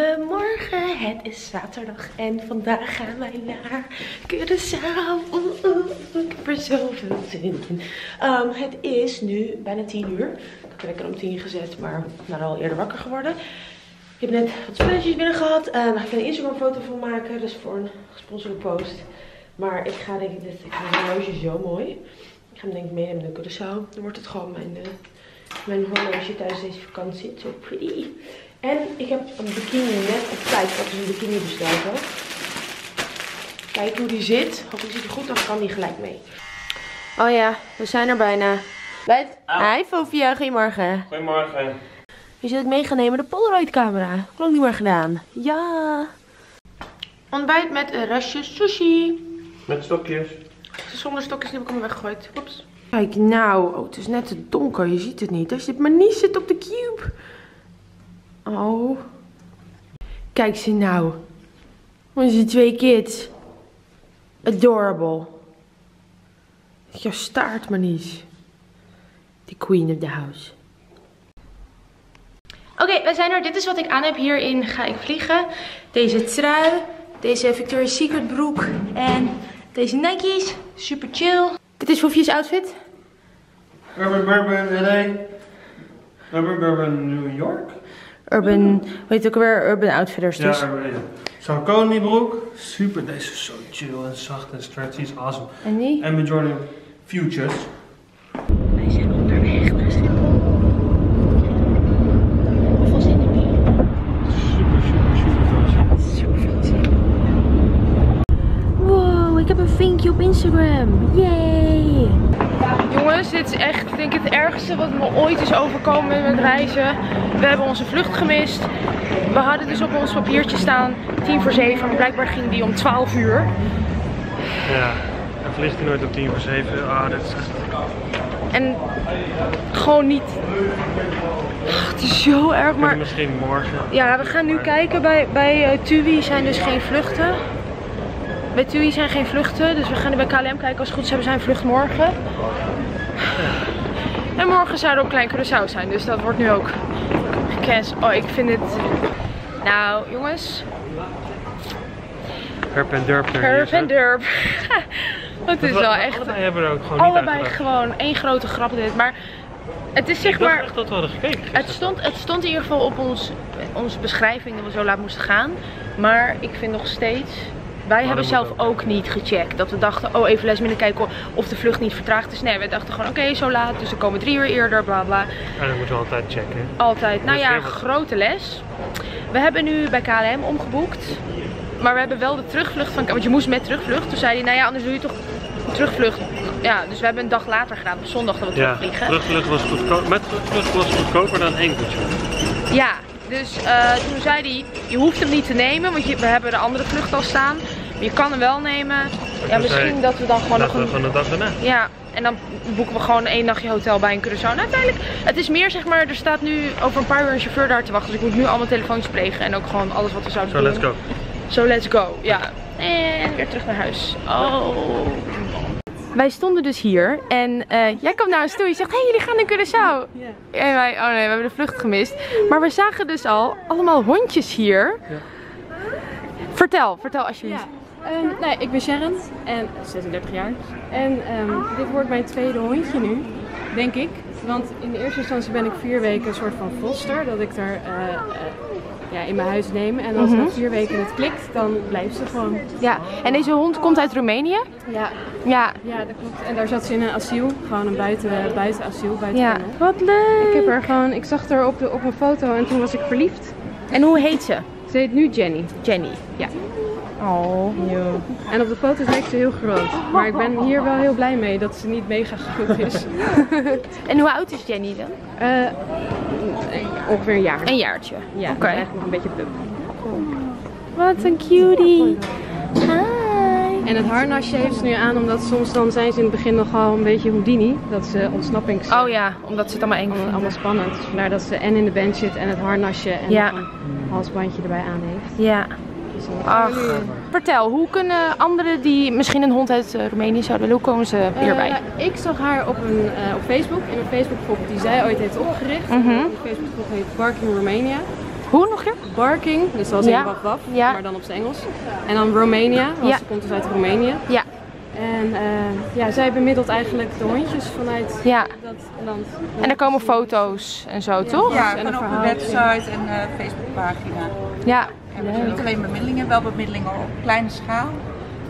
Goedemorgen, het is zaterdag en vandaag gaan wij naar Curaçao. Ik heb er zoveel zin in. Het is nu bijna 10 uur. Ik had de wekker om 10 gezet, maar ik ben al eerder wakker geworden. Ik heb net wat spelletjes binnen gehad. Daar ga ik een Instagram foto van maken, dus voor een gesponsorde post. Maar ik ga denk ik, dit horloge is zo mooi. Ik ga hem denk ik meenemen naar Curaçao. Dan wordt het gewoon mijn horloge tijdens deze vakantie. Zo pretty. En ik heb een bikini net op tijd. Ik had dus een bikini besteld. Kijk hoe die zit. Hopelijk ziet hij goed, dan kan die gelijk mee. Oh ja, we zijn er bijna. Bij het iPhone-via. Goedemorgen. Goedemorgen. Wie zit ik mee gaan nemen? De Polaroid camera. Lang niet meer gedaan. Ja. Ontbijt met een restje sushi. Met stokjes. Zonder stokjes heb ik hem weggegooid. Oeps. Kijk nou. Oh, het is net te donker. Je ziet het niet. Als je maar niet zit op de cube. Oh. Kijk ze nou. Onze twee kids. Adorable. Je staart maar niet. The queen of the house. Oké, wij zijn er. Dit is wat ik aan heb. Hierin ga ik vliegen. Deze trui. Deze Victoria's Secret broek. En deze Nike's. Super chill. Dit is Hoefjes outfit. Urban New York. Urban, weet je ook weer, Urban Outfitters dus. Ja, zo'n konybroek, super, deze is zo chill en zacht en stretchy, is awesome. En die? En mijn Jordan Futures. Wij zijn onderweg naar Schiphol. Hoeveel zin heb je? Super veel zin. Wow, ik heb een vinkje op Instagram, yay! Jongens, dit is echt denk ik het ergste wat me ooit is overkomen met reizen. We hebben onze vlucht gemist. We hadden dus op ons papiertje staan 6:50, maar blijkbaar ging die om 12 uur. Ja, en vliegt hij nooit om 6:50. Ah, dit is echt... En gewoon niet... Ach, het is zo erg, maar... Misschien morgen. Ja, we gaan nu kijken. Bij TUI zijn dus geen vluchten. Bij TUI zijn geen vluchten, dus we gaan nu bij KLM kijken. Als het goed is hebben we zijn vlucht morgen. En morgen zouden we op Klein Curaçao zijn, dus dat wordt nu ook gecanceld. Oh, ik vind dit... Nou, jongens. Herp en derp. Het is wel echt... Allebei hebben we er ook gewoon niet allebei gewoon één grote grap dit, maar... Het is zeg maar... Ik dacht echt dat we hadden gekeken. Het stond in ieder geval op onze beschrijving dat we zo laat moesten gaan. Maar ik vind nog steeds... Wij hebben zelf ook niet gecheckt. Dat we dachten, oh even last minute kijken of de vlucht niet vertraagd is. Nee, we dachten gewoon oké, zo laat. Dus we komen 3 uur eerder, bla bla. En dat moeten we altijd checken. Altijd. Nou ja, grote les. We hebben nu bij KLM omgeboekt. Maar we hebben wel de terugvlucht van KLM. Want je moest met terugvlucht. Toen zei hij, nou ja, anders doe je toch terugvlucht. Ja, dus we hebben een dag later gedaan. Op zondag dat we terugvliegen. Terugvlucht was goedkoper. Met terugvlucht was goedkoper dan enkeltje. Ja. Dus toen zei hij, je hoeft hem niet te nemen, want we hebben de andere vlucht al staan. Je kan hem wel nemen. Ja, misschien dat we dan gewoon nog een dag erna. Ja, en dan boeken we gewoon 1 nachtje hotel bij een Curaçao. Nou, uiteindelijk, het is meer zeg maar, er staat nu over een paar uur een chauffeur daar te wachten. Dus ik moet nu allemaal telefoons plegen en ook gewoon alles wat we zouden doen. Let's go. So let's go, ja. En weer terug naar huis. Oh. Wij stonden dus hier en jij kwam naar ons toe en je zegt, hey, jullie gaan naar Curaçao. Yeah. En wij, oh nee, we hebben de vlucht gemist. Maar we zagen dus al allemaal hondjes hier. Ja. Vertel alsjeblieft. Ja. Nee, ik ben Sharon en 36 jaar. En dit wordt mijn tweede hondje nu, denk ik. Want in de eerste instantie ben ik 4 weken een soort van foster, dat ik er in mijn huis neem. En als na 4 weken het klikt, dan blijft ze gewoon. Ja, en deze hond komt uit Roemenië? Ja, dat klopt. En daar zat ze in een asiel, gewoon een buitenasiel. Ja, wat leuk! Ik heb haar gewoon, ik zag haar op een foto en toen was ik verliefd. En hoe heet ze? Ze heet nu Jenny. Jenny, ja. Oh. Yeah. En op de foto's lijkt ze heel groot. Maar ik ben hier wel heel blij mee dat ze niet mega groot is. En hoe oud is Jenny dan? Ongeveer een jaar. Een jaartje. Ja, okay. Eigenlijk nog een beetje pup. Cool. Wat een cutie. Hi. En het harnasje heeft ze nu aan omdat soms dan zijn ze in het begin nogal een beetje Houdini. Dat ze ontsnappings... Oh ja, omdat ze het allemaal eng vinden. Allemaal spannend. Dus vandaar dat ze en in de band zit en het harnasje en een halsbandje erbij aan heeft. Ja. Ach, vertel, hoe kunnen anderen die misschien een hond uit Roemenië zouden willen, hoe komen ze hierbij? Ik zag haar op Facebook, in een Facebookgroep die zij ooit heeft opgericht. Die Facebookgroep heet Barking Romania. Hoe nog je? Barking, dus dat was in waf waf, maar dan op zijn Engels. En dan Romania, want ze komt dus uit Roemenië. Ja. En zij bemiddelt eigenlijk de hondjes vanuit dat land. En er komen foto's en zo, toch? Ja, en op een website en Facebookpagina. Ja. En we doen niet alleen bemiddelingen, wel bemiddelingen op kleine schaal.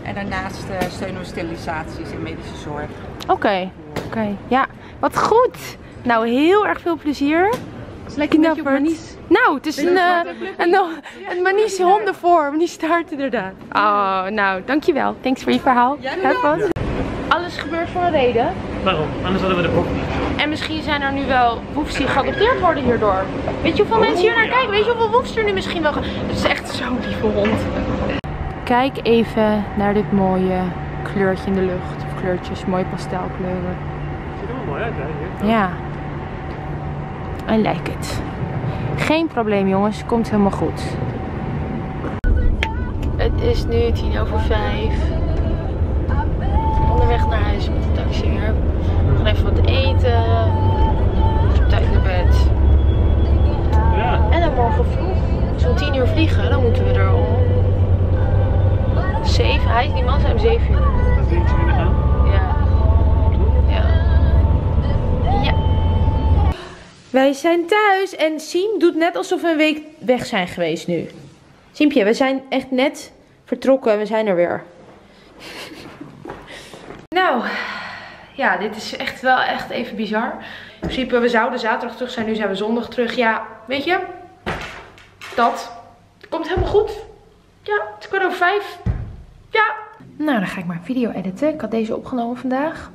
En daarnaast steunen we sterilisaties en medische zorg. Oké. Ja, wat goed! Nou, heel erg veel plezier. Het is lekker een beetje op manies. Nou, het is een manies hondenvorm, die staart inderdaad. Oh, nou, dankjewel. Thanks voor je verhaal. Ja. Alles gebeurt voor een reden. Waarom? Anders hadden we de boek niet. En misschien zijn er nu wel woefs die geadopteerd worden hierdoor. Weet je hoeveel mensen hier naar kijken? Weet je hoeveel woefs er nu misschien wel gaan? Het is echt zo'n lieve hond. Kijk even naar dit mooie kleurtje in de lucht. Of kleurtjes, mooie pastelkleuren. Het ziet er wel mooi uit, hè? Ja. I like it. Geen probleem jongens, komt helemaal goed. Het is nu 5:10. Onderweg naar huis met de taxi weer. We gaan even wat eten. Op tijd naar bed. Ja. En dan morgen vroeg. Als we om 10 uur vliegen, dan moeten we er om 7. Die man zijn om 7 uur. Dat is iets minder gaan. Ja. Wij zijn thuis en Siem doet net alsof we een week weg zijn geweest nu. Siempje, we zijn echt net vertrokken en we zijn er weer. Nou, ja, dit is echt wel echt even bizar. In principe, we zouden zaterdag terug zijn, nu zijn we zondag terug. Ja, weet je, dat komt helemaal goed. Ja, het is 5:15. Ja. Nou, dan ga ik maar een video editen. Ik had deze opgenomen vandaag.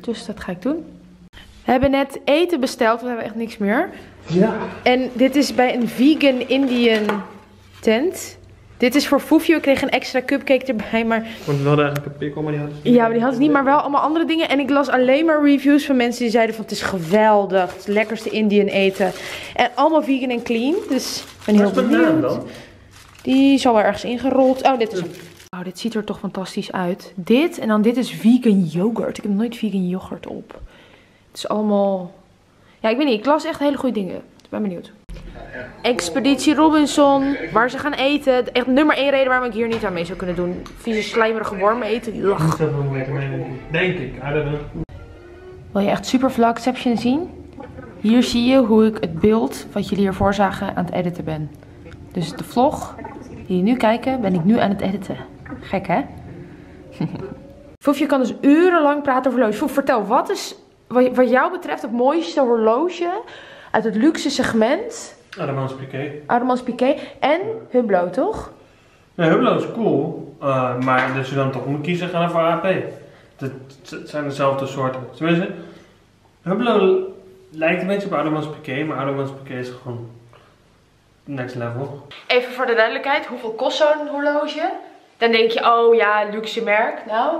Dus dat ga ik doen. We hebben net eten besteld, we hebben echt niks meer. Ja. En dit is bij een vegan Indian tent. Dit is voor Foefje, we kregen een extra cupcake erbij, maar... Want we hadden eigenlijk een pikkel, maar die hadden ze niet. Ja, maar die hadden ze niet, maar wel allemaal andere dingen. En ik las alleen maar reviews van mensen die zeiden van het is geweldig, het is het lekkerste Indian eten. En allemaal vegan en clean, dus ik ben heel benieuwd. Wat is de naam dan? Die is al wel ergens ingerold. Oh, dit is hem. Oh, dit ziet er toch fantastisch uit. Dit, en dan dit is vegan yoghurt. Ik heb nooit vegan yoghurt op. Het is allemaal... Ja, ik weet niet. Ik las echt hele goede dingen. Ik ben benieuwd. Expeditie Robinson. Waar ze gaan eten. Echt nummer 1 reden waarom ik hier niet aan mee zou kunnen doen. Vieze slijmerige wormen eten. Lach. Denk ik. Wil je echt super vlug exception zien? Hier zie je hoe ik het beeld wat jullie hiervoor zagen aan het editen ben. Dus de vlog die jullie nu kijken, ben ik nu aan het editen. Gek, hè? Foefje kan dus urenlang praten over horloges. Foef, vertel, wat is... Wat jou betreft het mooiste horloge uit het luxe segment. Audemars Piguet. Audemars Piguet. En Hublot, toch? Nee, Hublot is cool. Maar als je dan toch moet kiezen, gaan we voor AP. Het zijn dezelfde soorten. Tenminste, Hublot lijkt een beetje op Audemars Piguet. Maar Audemars Piguet is gewoon next level. Even voor de duidelijkheid. Hoeveel kost zo'n horloge? Dan denk je, oh ja, luxe merk. Nou.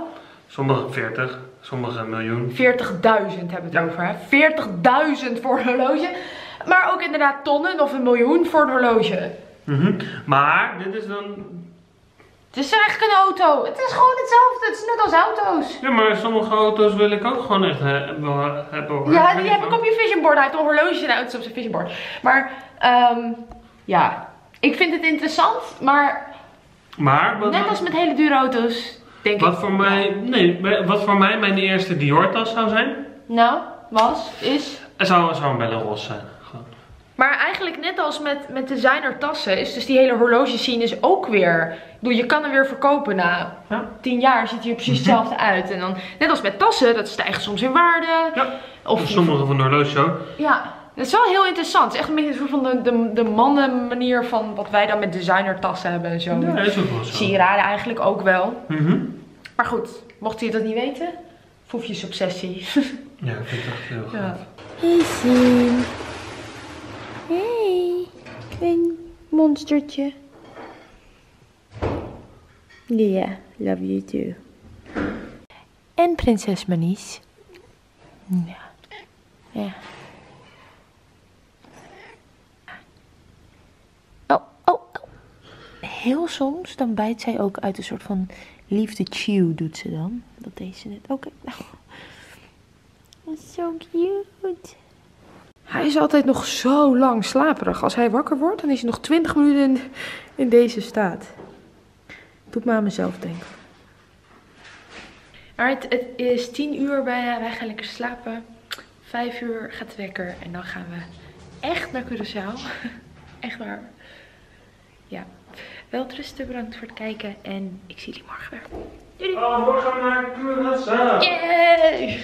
Sommige 40. Sommige miljoen. 40.000 hebben we het over, hè? 40.000 voor een horloge. Maar ook inderdaad tonnen of een miljoen voor een horloge. Maar dit is dan... Het is eigenlijk een auto. Het is gewoon hetzelfde. Het is net als auto's. Ja, maar sommige auto's wil ik ook gewoon echt hebben. Ja, die heb ik op je visionboard. Hij heeft een horloge en auto's op zijn visionboard. Maar, ja. Ik vind het interessant, maar... Net als met hele dure auto's. Wat voor mij mijn eerste Dior tas zou zijn? Nou, zou een Belle Rosse zijn. Gewoon. Maar eigenlijk net als met designer tassen is dus die hele horloge scene is ook weer... Je kan hem weer verkopen na 10 jaar, ziet hij er precies hetzelfde uit. En dan, net als met tassen, dat stijgt soms in waarde. Ja, of sommige van de horloges ook. Ja, dat is wel heel interessant. Het is echt een beetje van de mannen manier van wat wij dan met designer tassen hebben en zo. Ja, dat is ook wel zo. Sieraden eigenlijk ook wel. Maar goed, mocht je dat niet weten, Foefjes obsessie. Ja, ik vind het echt heel gaaf. Hey Sien. Hey, klein monstertje. Yeah, love you too. En prinses Manies. Ja. Heel soms, dan bijt zij ook uit een soort van liefde chew doet ze dan. Dat deed ze net. Oké. Zo cute. Hi Hij is altijd nog zo lang slaperig. Als hij wakker wordt, dan is hij nog 20 minuten in deze staat. Doet me aan mezelf denken. Alright, het is 10 uur bijna. Wij gaan lekker slapen. 5 uur gaat het wekker. En dan gaan we echt naar Curaçao. Echt waar. Ja. Wel rusten, bedankt voor het kijken. En ik zie jullie morgen weer. Doei doei. Oh, morgen naar Curaçao. Yay!